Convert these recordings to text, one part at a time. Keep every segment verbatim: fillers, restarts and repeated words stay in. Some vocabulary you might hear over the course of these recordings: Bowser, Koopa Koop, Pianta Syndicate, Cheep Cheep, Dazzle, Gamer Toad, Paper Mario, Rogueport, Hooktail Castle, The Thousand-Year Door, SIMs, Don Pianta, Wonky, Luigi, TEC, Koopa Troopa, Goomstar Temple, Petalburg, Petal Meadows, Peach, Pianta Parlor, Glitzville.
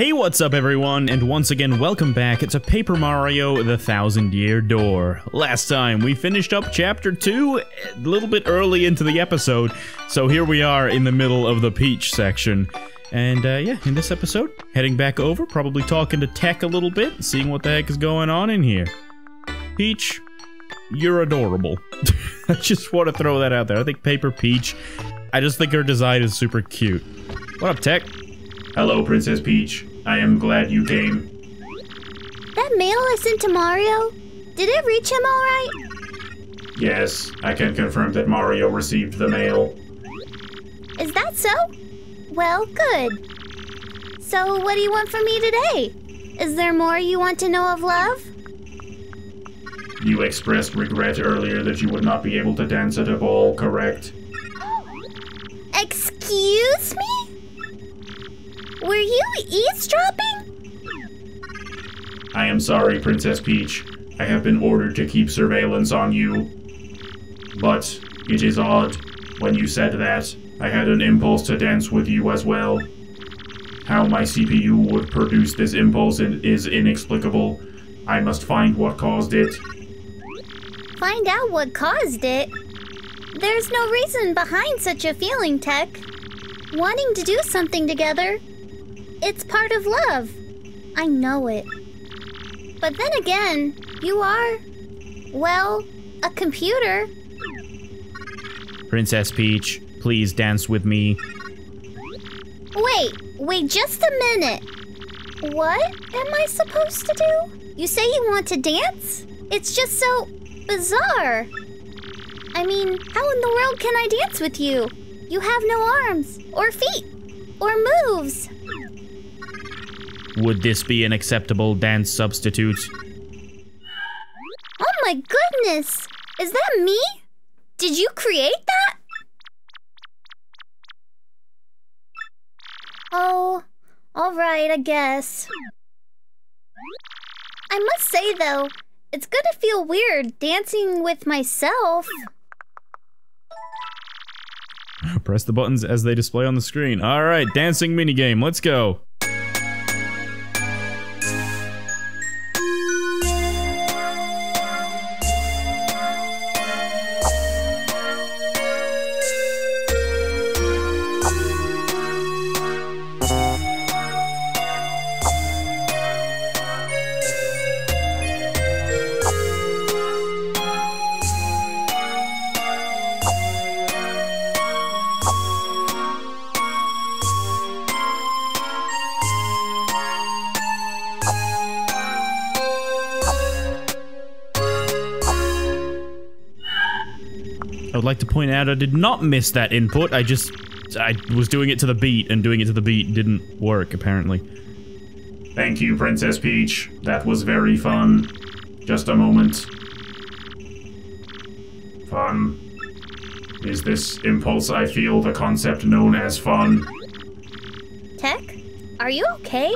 Hey, what's up everyone, and once again welcome back to Paper Mario: The Thousand-Year Door. Last time we finished up chapter two a little bit early into the episode, so here we are in the middle of the Peach section. And uh, yeah, in this episode, heading back over, probably talking to T E C a little bit, seeing what the heck is going on in here. Peach, you're adorable. I just want to throw that out there. I think Paper Peach, I just think her design is super cute. What up, T E C? Hello, Princess Peach. I am glad you came. That mail I sent to Mario, did it reach him alright? Yes, I can confirm that Mario received the mail. Is that so? Well, good. So, what do you want from me today? Is there more you want to know of love? You expressed regret earlier that you would not be able to dance at a ball, correct? Excuse me? Were you eavesdropping? I am sorry, Princess Peach. I have been ordered to keep surveillance on you. But it is odd. When you said that, I had an impulse to dance with you as well. How my C P U would produce this impulse is inexplicable. I must find what caused it. Find out what caused it? There's no reason behind such a feeling, T E C. Wanting to do something together, it's part of love. I know it. But then again, you are, well, a computer. Princess Peach, please dance with me. Wait, wait just a minute. What am I supposed to do? You say you want to dance? It's just so bizarre. I mean, how in the world can I dance with you? You have no arms, or feet, or moves. Would this be an acceptable dance substitute? Oh my goodness! Is that me? Did you create that? Oh, alright, I guess. I must say, though, it's gonna feel weird dancing with myself. Press the buttons as they display on the screen. Alright, dancing minigame, let's go! I'd like to point out I did not miss that input. I just I was doing it to the beat, and doing it to the beat didn't work, apparently. Thank you, Princess Peach. That was very fun. Just a moment. Fun. Is this impulse I feel the concept known as fun? T E C, are you okay?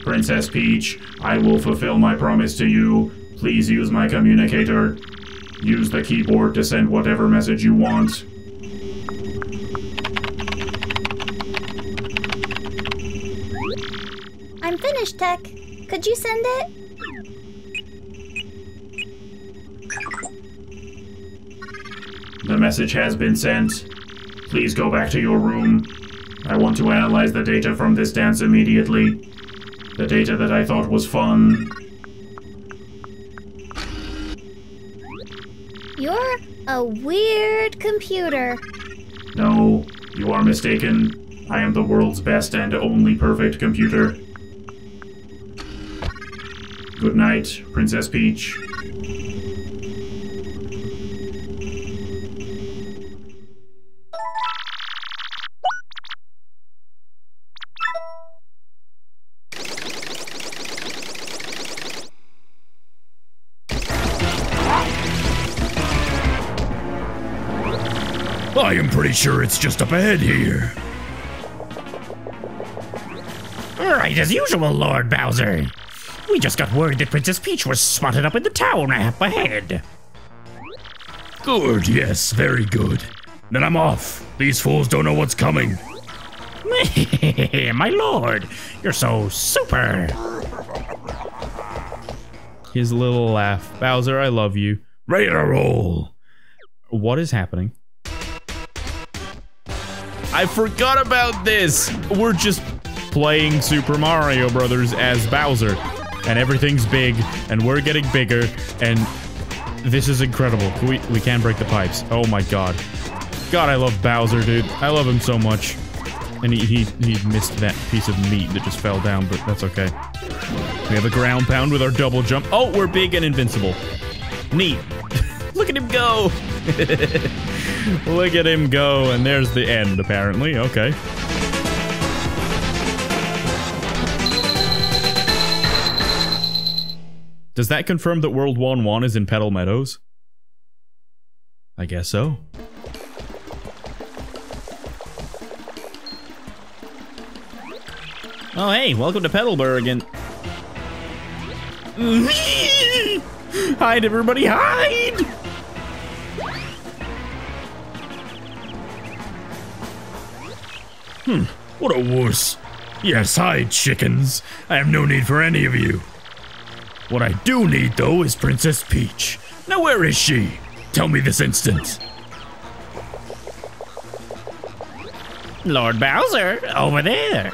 Princess Peach, I will fulfill my promise to you. Please use my communicator. Use the keyboard to send whatever message you want. I'm finished, T E C. Could you send it? The message has been sent. Please go back to your room. I want to analyze the data from this dance immediately. The data that I thought was fun. You're a weird computer. No, you are mistaken. I am the world's best and only perfect computer. Good night, Princess Peach. I am pretty sure it's just up ahead here. Alright, as usual, Lord Bowser. We just got word that Princess Peach was spotted up in the town up ahead. Good, yes, very good. Then I'm off. These fools don't know what's coming. My lord, you're so super. His little laugh. Bowser, I love you. Ready to roll. What is happening? I forgot about this. We're just playing Super Mario Brothers as Bowser. And everything's big, and we're getting bigger, and this is incredible. We, we can break the pipes. Oh my god. God, I love Bowser, dude. I love him so much. And he, he, he missed that piece of meat that just fell down, but that's okay. We have a ground pound with our double jump. Oh, we're big and invincible. Neat. Look at him go. Look at him go. And there's the end, apparently. Okay. Does that confirm that World one one is in Petal Meadows? I guess so. Oh hey, welcome to Petalburg and... Hide everybody, hide! Hmm, what a wuss. Yes, hide, chickens. I have no need for any of you. What I do need, though, is Princess Peach. Now where is she? Tell me this instant. Lord Bowser, over there.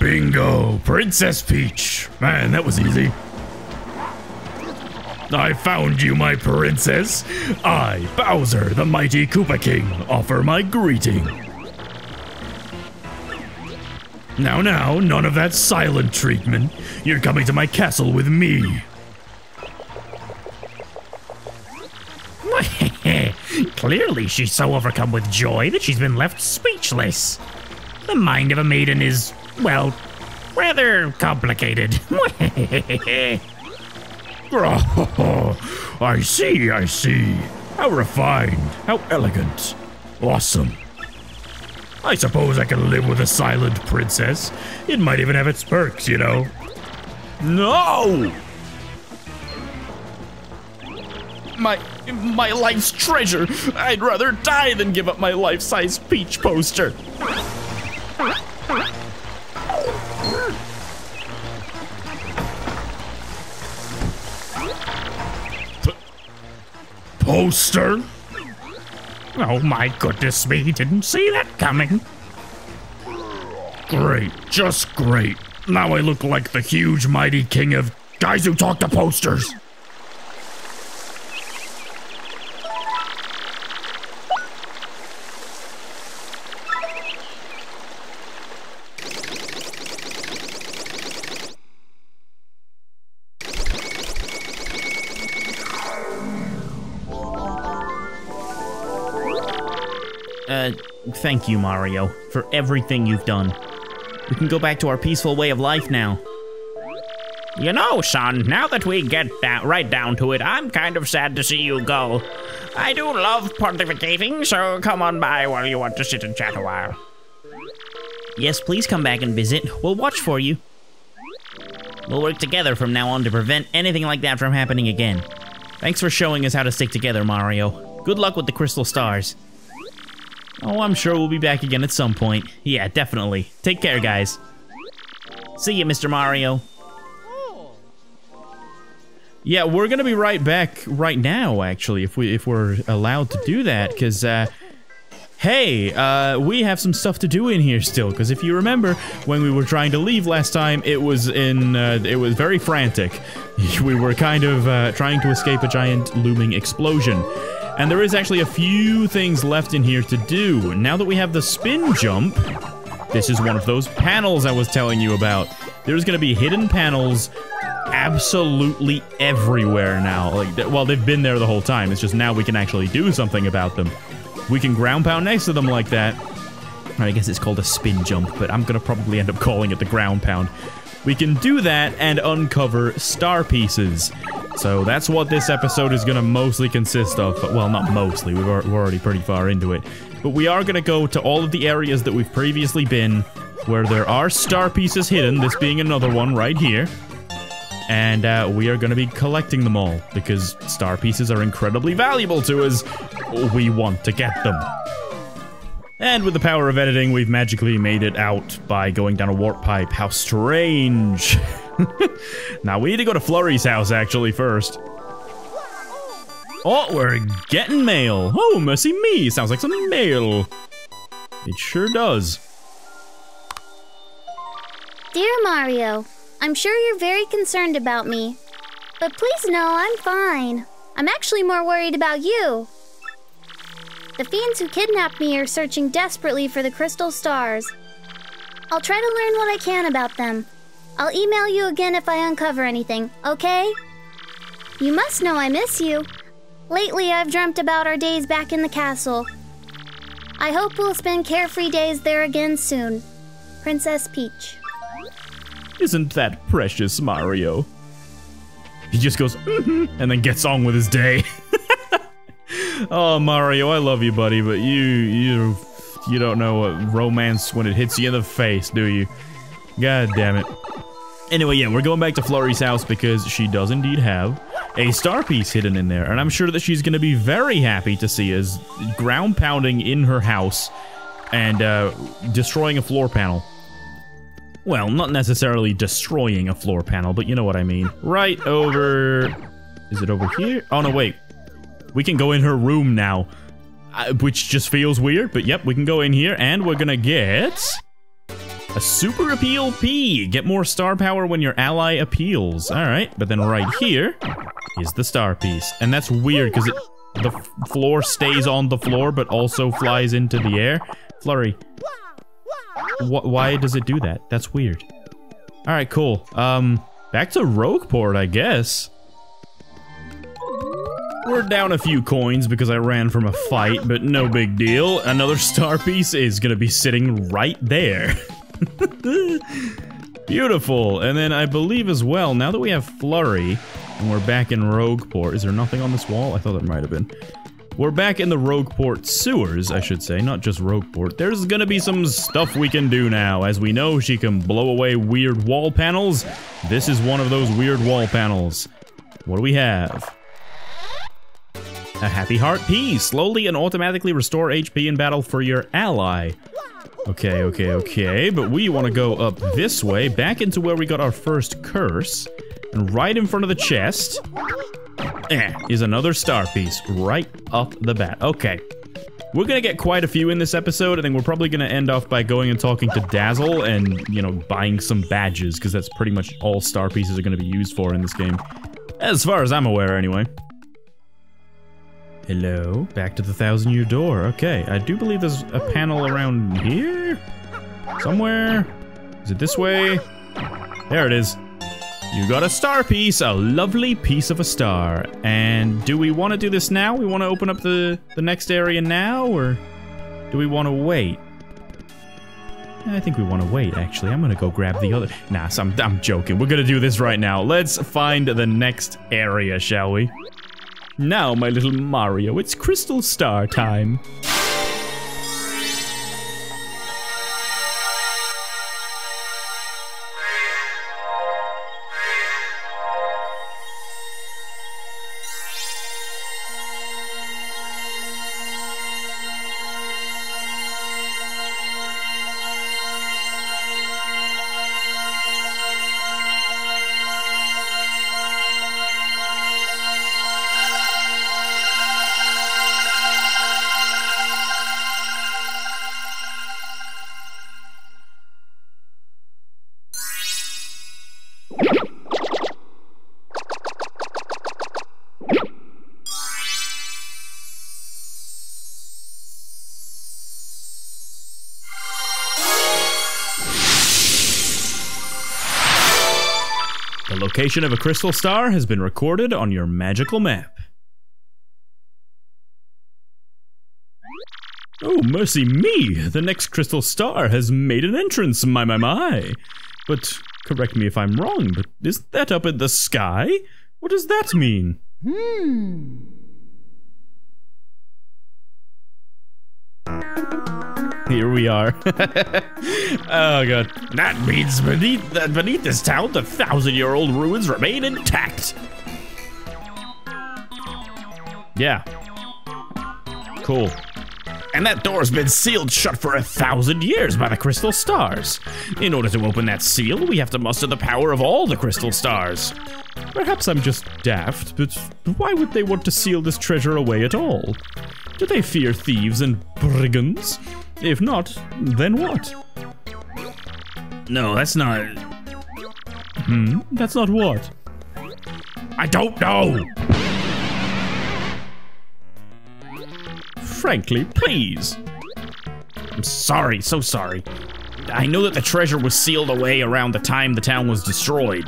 Bingo! Princess Peach! Man, that was easy. I found you, my princess. I, Bowser, the mighty Koopa King, offer my greeting. Now, now, none of that silent treatment. You're coming to my castle with me. Clearly, she's so overcome with joy that she's been left speechless. The mind of a maiden is, well, rather complicated. Oh, I see, I see. How refined, how elegant. Awesome. I suppose I can live with a silent princess. It might even have its perks, you know. No! My, my life's treasure. I'd rather die than give up my life-size peach poster. Poster? Oh my goodness me, didn't see that coming. Great, just great. Now I look like the huge mighty king of guys who talk to posters. Thank you, Mario, for everything you've done. We can go back to our peaceful way of life now. You know, son, now that we get that right down to it, I'm kind of sad to see you go. I do love pontificating, so come on by while you want to sit and chat a while. Yes, please come back and visit. We'll watch for you. We'll work together from now on to prevent anything like that from happening again. Thanks for showing us how to stick together, Mario. Good luck with the crystal stars. Oh, I'm sure we'll be back again at some point. Yeah, definitely. Take care, guys. See you, Mister Mario. Yeah, we're gonna be right back right now, actually, if we if we're allowed to do that, because uh, hey, uh, we have some stuff to do in here still. Because if you remember, when we were trying to leave last time, it was in uh, it was very frantic. We were kind of uh, trying to escape a giant looming explosion. And there is actually a few things left in here to do. Now that we have the spin jump, this is one of those panels I was telling you about. There's going to be hidden panels absolutely everywhere now. Like, well, they've been there the whole time. It's just now we can actually do something about them. We can ground pound next to them like that. I guess it's called a spin jump, but I'm going to probably end up calling it the ground pound. We can do that and uncover star pieces. So that's what this episode is going to mostly consist of. But, well, not mostly. We've, we're already pretty far into it. But we are going to go to all of the areas that we've previously been where there are star pieces hidden, this being another one right here. and uh, we are going to be collecting them all because star pieces are incredibly valuable to us. We want to get them. And with the power of editing, we've magically made it out by going down a warp pipe. How strange. Now, we need to go to Flurry's house, actually, first. Oh, we're getting mail. Oh, mercy me. Sounds like some mail. It sure does. Dear Mario, I'm sure you're very concerned about me. But please know I'm fine. I'm actually more worried about you. The fiends who kidnapped me are searching desperately for the crystal stars. I'll try to learn what I can about them. I'll email you again if I uncover anything, okay? You must know I miss you. Lately, I've dreamt about our days back in the castle. I hope we'll spend carefree days there again soon. Princess Peach. Isn't that precious, Mario? He just goes, mm-hmm, and then gets on with his day. Oh, Mario, I love you, buddy, but you, you, you don't know what romance when it hits you in the face, do you? God damn it. Anyway, yeah, we're going back to Flurry's house because she does indeed have a star piece hidden in there. And I'm sure that she's going to be very happy to see us ground pounding in her house and uh, destroying a floor panel. Well, not necessarily destroying a floor panel, but you know what I mean. Right over... Is it over here? Oh, no, wait. We can go in her room now, which just feels weird. But yep, we can go in here and we're going to get... a super appeal P. Get more star power when your ally appeals. All right, but then right here is the star piece. And that's weird because the floor stays on the floor but also flies into the air. Flurry, wh why does it do that? That's weird. All right, cool. Um, back to Rogueport, I guess. We're down a few coins because I ran from a fight, but no big deal. Another star piece is going to be sitting right there. Beautiful. And then I believe as well, now that we have Flurry and we're back in Rogueport, is there nothing on this wall? I thought it might have been. We're back in the Rogueport sewers, I should say, not just Rogueport. There's gonna be some stuff we can do now. As we know, she can blow away weird wall panels. This is one of those weird wall panels. What do we have? A happy heart P. Slowly and automatically restore H P in battle for your ally. Okay, okay, okay, but we want to go up this way, back into where we got our first curse, and right in front of the chest eh, is another star piece right up the bat. Okay, we're going to get quite a few in this episode. I think we're probably going to end off by going and talking to Dazzle and, you know, buying some badges, because that's pretty much all star pieces are going to be used for in this game. As far as I'm aware, anyway. Hello, back to the Thousand-Year Door. Okay, I do believe there's a panel around here? Somewhere? Is it this way? There it is. You got a star piece, a lovely piece of a star. And do we want to do this now? We want to open up the, the next area now, or do we want to wait? I think we want to wait, actually. I'm going to go grab the other... Nah, so I'm, I'm joking. We're going to do this right now. Let's find the next area, shall we? Now, my little Mario, it's crystal star time. The location of a crystal star has been recorded on your magical map. Oh, mercy me! The next crystal star has made an entrance, my my my! But, correct me if I'm wrong, but isn't that up in the sky? What does that mean? Hmm... Here we are. Oh god. That means beneath that beneath this town, the thousand-year-old ruins remain intact. Yeah. Cool. And that door's been sealed shut for a thousand years by the crystal stars. In order to open that seal, we have to muster the power of all the crystal stars. Perhaps I'm just daft, but why would they want to seal this treasure away at all? Do they fear thieves and brigands? If not, then what? No, that's not... Hmm? That's not what? I don't know! Frankly, please. I'm sorry, so sorry. I know that the treasure was sealed away around the time the town was destroyed,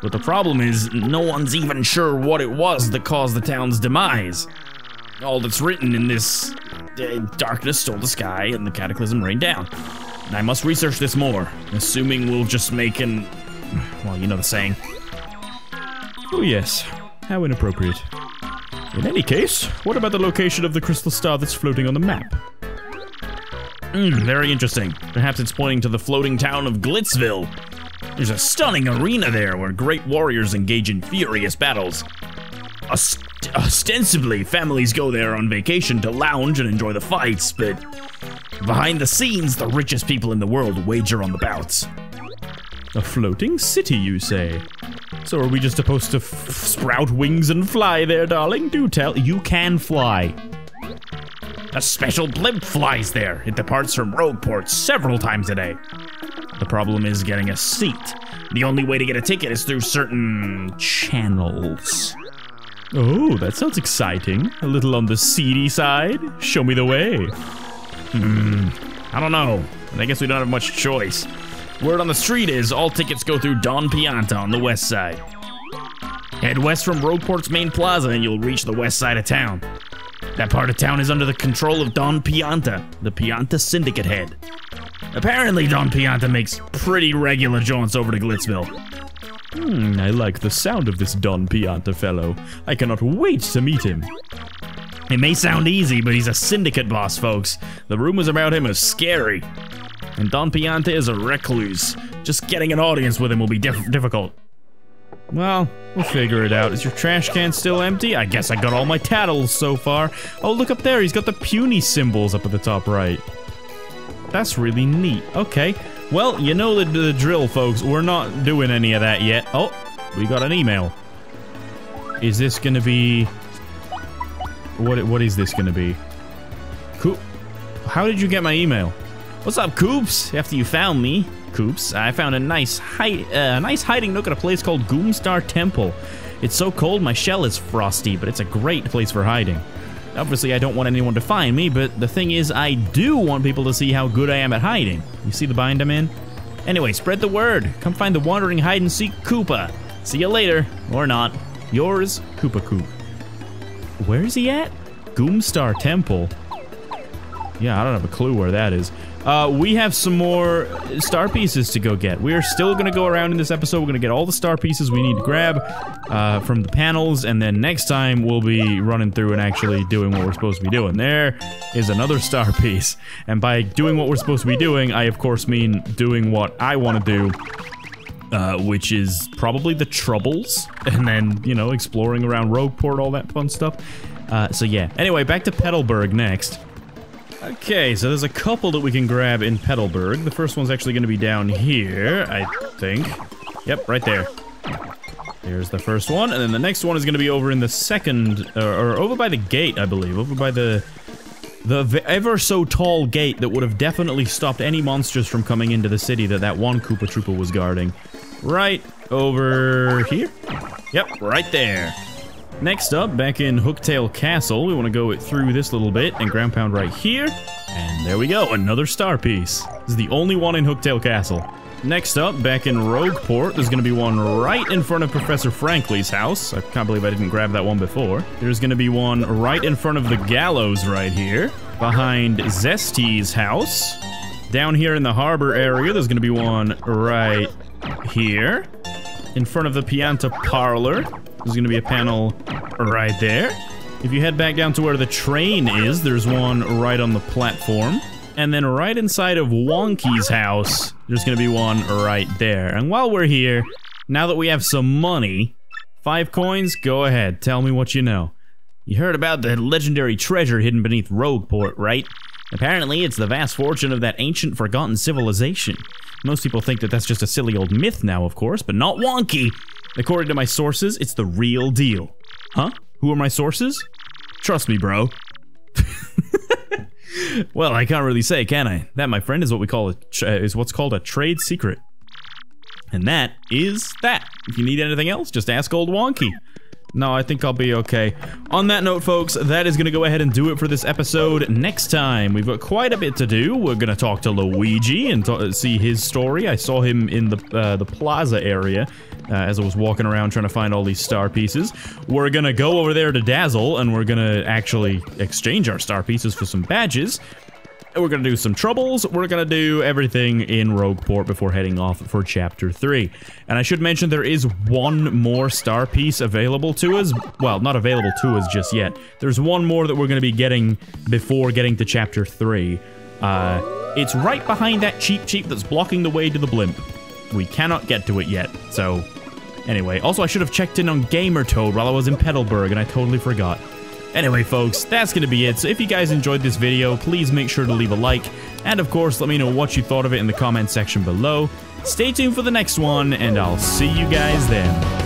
but the problem is no one's even sure what it was that caused the town's demise. All that's written in this uh, darkness stole the sky and the cataclysm rained down. And I must research this more, assuming we'll just make an... Well, you know the saying. Oh yes, how inappropriate. In any case, what about the location of the crystal star that's floating on the map? Mm, very interesting. Perhaps it's pointing to the floating town of Glitzville. There's a stunning arena there where great warriors engage in furious battles. Ost- ostensibly, families go there on vacation to lounge and enjoy the fights, but behind the scenes, the richest people in the world wager on the bouts. A floating city, you say? So are we just supposed to f sprout wings and fly there, darling? Do tell. You can fly. A special blimp flies there. It departs from Rogueport several times a day. The problem is getting a seat. The only way to get a ticket is through certain channels. Oh, that sounds exciting. A little on the seedy side. Show me the way. Hmm. I don't know. I guess we don't have much choice. Word on the street is all tickets go through Don Pianta on the west side. Head west from Rogueport's main plaza and you'll reach the west side of town. That part of town is under the control of Don Pianta, the Pianta Syndicate head. Apparently Don Pianta makes pretty regular jaunts over to Glitzville. Hmm, I like the sound of this Don Pianta fellow. I cannot wait to meet him. It may sound easy, but he's a syndicate boss, folks. The rumors about him are scary. And Don Pianta is a recluse. Just getting an audience with him will be diff difficult. Well, we'll figure it out. Is your trash can still empty? I guess I got all my tattles so far. Oh, look up there. He's got the puny symbols up at the top right. That's really neat. Okay. Well, you know the, the drill, folks. We're not doing any of that yet. Oh, we got an email. Is this going to be... What? What is this going to be? Cool. How did you get my email? What's up, Koops? After you found me, Koops, I found a nice, hi uh, nice hiding nook at a place called Goomstar Temple. It's so cold my shell is frosty, but it's a great place for hiding. Obviously, I don't want anyone to find me, but the thing is, I do want people to see how good I am at hiding. You see the bind I'm in? Anyway, spread the word. Come find the wandering hide-and-seek Koopa. See you later. Or not. Yours, Koopa Koop. Where is he at? Goomstar Temple. Yeah, I don't have a clue where that is. Uh, we have some more star pieces to go get. We are still going to go around in this episode. We're going to get all the star pieces we need to grab uh, from the panels, and then next time we'll be running through and actually doing what we're supposed to be doing. There is another star piece. And by doing what we're supposed to be doing, I of course mean doing what I want to do, uh, which is probably the troubles, and then, you know, exploring around Rogueport, all that fun stuff. Uh, so yeah. Anyway, back to Petalburg next. Okay, so there's a couple that we can grab in Petalburg. The first one's actually going to be down here, I think. Yep, right there. There's the first one, and then the next one is going to be over in the second, or, or over by the gate, I believe. Over by the the ever-so-tall gate that would have definitely stopped any monsters from coming into the city that that one Koopa Troopa was guarding. Right over here? Yep, right there. Next up, back in Hooktail Castle, we want to go through this little bit and ground pound right here. And there we go, another star piece. This is the only one in Hooktail Castle. Next up, back in Rogueport, there's going to be one right in front of Professor Frankly's house. I can't believe I didn't grab that one before. There's going to be one right in front of the gallows right here, behind Zesty's house. Down here in the harbor area, there's going to be one right here, in front of the Pianta Parlor. There's going to be a panel right there. If you head back down to where the train is, there's one right on the platform. and then right inside of Wonky's house, there's gonna be one right there. And while we're here, now that we have some money, five coins, go ahead, tell me what you know. You heard about the legendary treasure hidden beneath Rogueport, right? Apparently, it's the vast fortune of that ancient, forgotten civilization. Most people think that that's just a silly old myth now, of course, but not Wonky! According to my sources, it's the real deal. Huh? Who are my sources? Trust me, bro. Well, I can't really say, can I? That, my friend, is what we call a tr is what's called a trade secret. And that is that. If you need anything else, just ask old Wonky. No, I think I'll be okay. On that note, folks, that is going to go ahead and do it for this episode. Next time, we've got quite a bit to do. We're going to talk to Luigi and see his story. I saw him in the, uh, the plaza area uh, as I was walking around trying to find all these star pieces. We're going to go over there to Dazzle, and we're going to actually exchange our star pieces for some badges. We're going to do some troubles. We're going to do everything in Rogueport before heading off for Chapter three. And I should mention there is one more star piece available to us. Well, not available to us just yet. There's one more that we're going to be getting before getting to Chapter three. Uh, it's right behind that Cheep Cheep that's blocking the way to the blimp. We cannot get to it yet, so... Anyway, also I should have checked in on Gamer Toad while I was in Petalburg, and I totally forgot. Anyway, folks, that's gonna be it. So if you guys enjoyed this video, please make sure to leave a like. And of course, let me know what you thought of it in the comment section below. Stay tuned for the next one, and I'll see you guys then.